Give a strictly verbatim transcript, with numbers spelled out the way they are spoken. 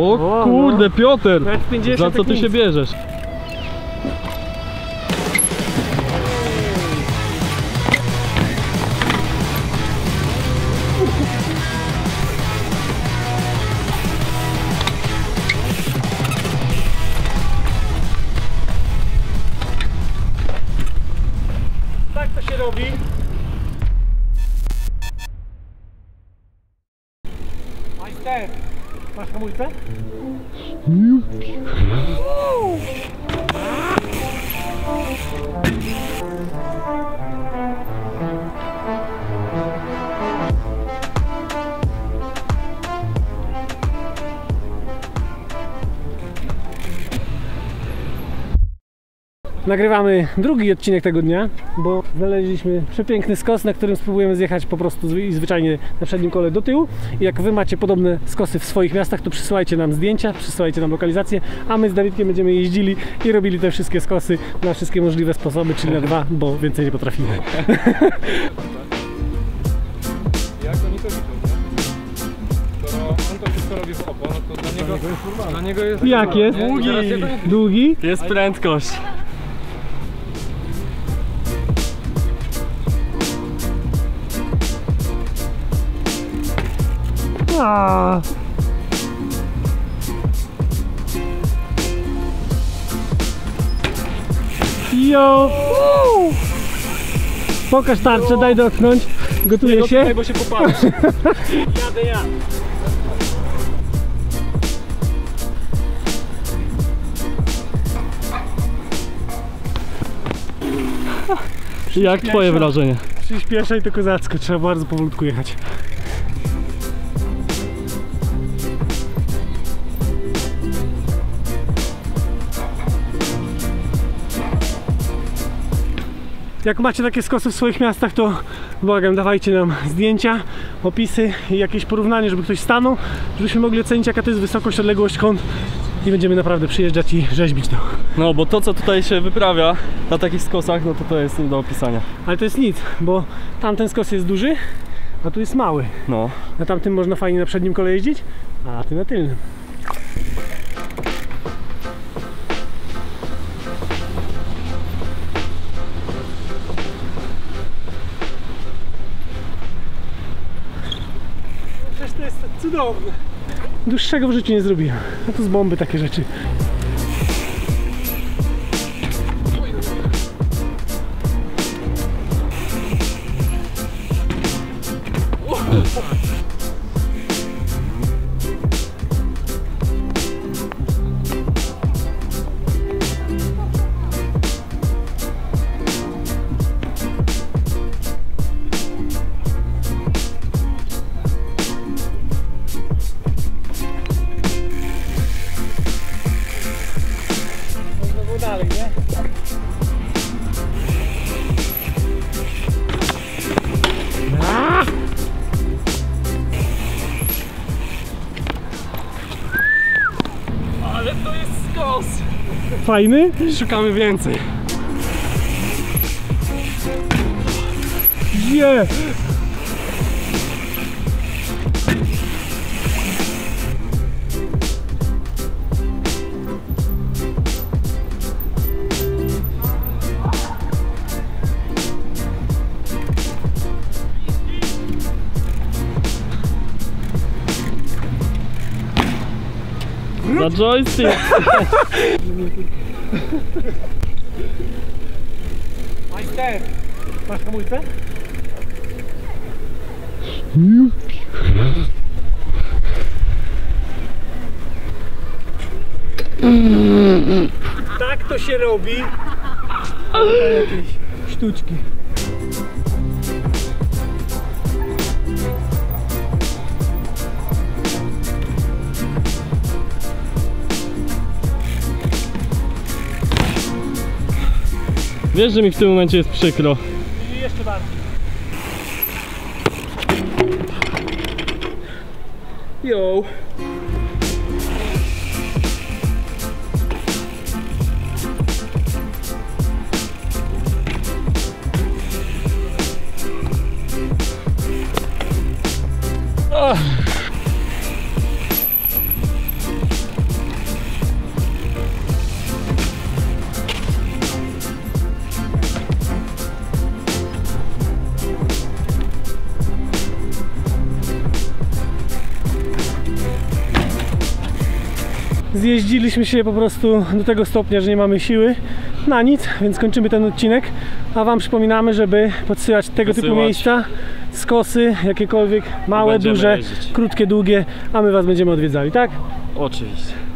O, o kurde, no. Piotr, za co ty się bierzesz? Tak to się robi. Majster, masz hamulce? Nagrywamy drugi odcinek tego dnia, bo znaleźliśmy przepiękny skos, na którym spróbujemy zjechać po prostu i zwyczajnie na przednim kole do tyłu. I jak wy macie podobne skosy w swoich miastach, to przysyłajcie nam zdjęcia, przysyłajcie nam lokalizacje, a my z Dawidkiem będziemy jeździli i robili te wszystkie skosy na wszystkie możliwe sposoby, czyli na dwa, bo więcej nie potrafimy. Jak oni to widzą? Skoro on to wszystko robi w opo, to dla niego, dla niego jest... Jak jest? Długi! Długi? Jest prędkość. A. Jo! Uuu. Pokaż tarczę, daj dotknąć. Gotuję nie, się. Bo się popatrz. Jadę ja. Jak twoje wrażenie? Przyspieszaj to kozacko, trzeba bardzo powolutku jechać. Jak macie takie skosy w swoich miastach, to błagam, dawajcie nam zdjęcia, opisy i jakieś porównanie, żeby ktoś stanął, żebyśmy mogli ocenić, jaka to jest wysokość, odległość, kąt i będziemy naprawdę przyjeżdżać i rzeźbić to. No bo to, co tutaj się wyprawia na takich skosach, no to to jest nie do opisania. Ale to jest nic, bo tamten skos jest duży, a tu jest mały. No. Na tamtym można fajnie na przednim kole jeździć, a na tym na tylnym. Cudowne. Dłuższego w życiu nie zrobiłem. A to z bomby takie rzeczy. Dalej, nie? Ale to jest skos! Fajny? Szukamy więcej. Yeah. Za joystick! Majster! Masz hamulce? Tak to się robi! Jakieś sztuczki. Wiesz, że mi w tym momencie jest przykro. I jeszcze bardziej. Yo. Oh. zjeździliśmy się po prostu do tego stopnia, że nie mamy siły na nic, więc kończymy ten odcinek, a wam przypominamy, żeby podsyłać tego Podsyłać. typu miejsca, skosy, jakiekolwiek małe, będziemy duże, jeździć. krótkie, długie, a my was będziemy odwiedzali, tak? Oczywiście.